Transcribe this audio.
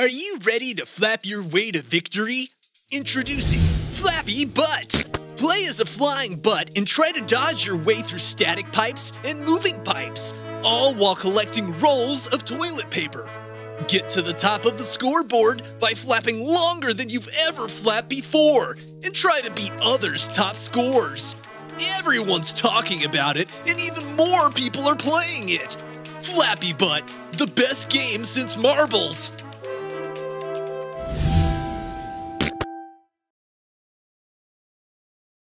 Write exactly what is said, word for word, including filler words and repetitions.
Are you ready to flap your way to victory? Introducing Flappy Butt! Play as a flying butt and try to dodge your way through static pipes and moving pipes, all while collecting rolls of toilet paper. Get to the top of the scoreboard by flapping longer than you've ever flapped before and try to beat others' top scores. Everyone's talking about it, and even more people are playing it. Flappy Butt, the best game since marbles.